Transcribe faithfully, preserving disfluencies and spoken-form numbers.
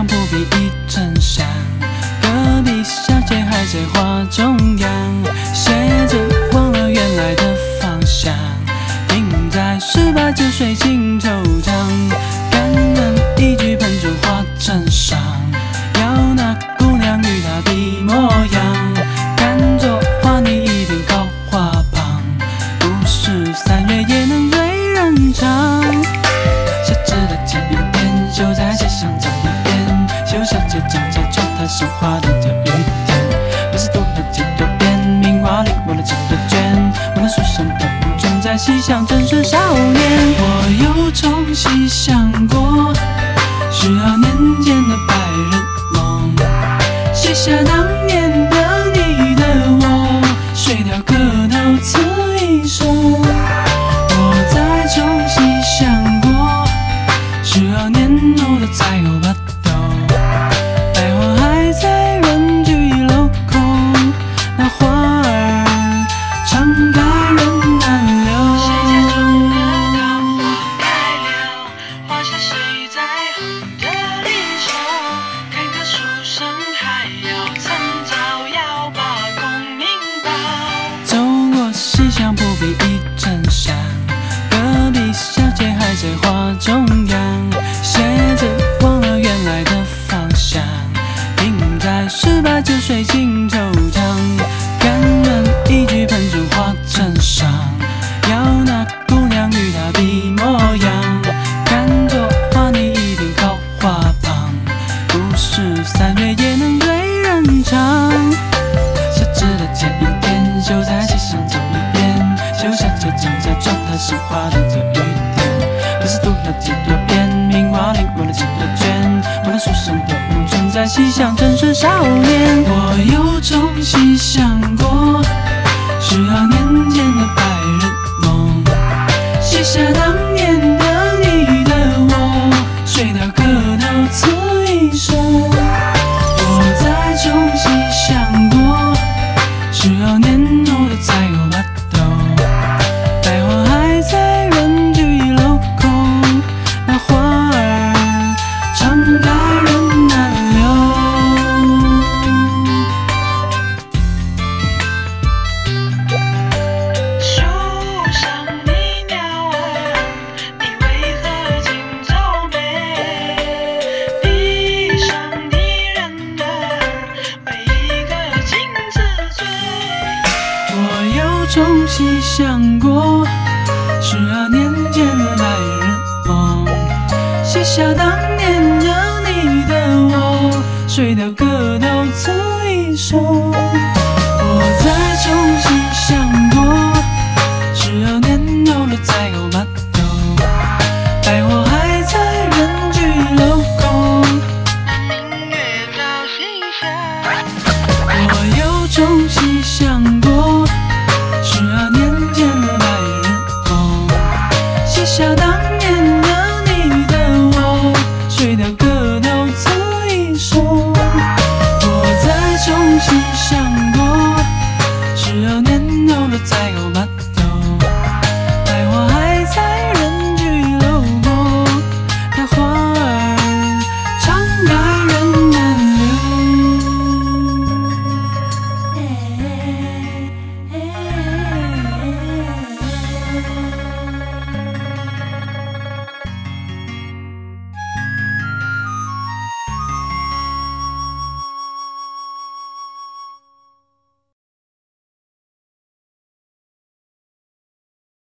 想不必一阵想，隔壁小姐还在花中央，鞋子忘了原来的方向，停在十八九水尽头上，感恩一句盆中花正上，要那姑娘与她比模样，看着花你一定高花旁，不是三月也能醉人肠，小吃的前一天就在街上走一遍，小小姐讲着穿她手花的这一天，不是多了几多遍，名花里忘了几多卷，忘了书上的不存在西厢正是少年，我又重新想过。 十二年前的白日梦，写下当年的你的我，谁料可到此一生。我再重新想过，十二年后的彩虹吧。 睡到各到此一首，我在。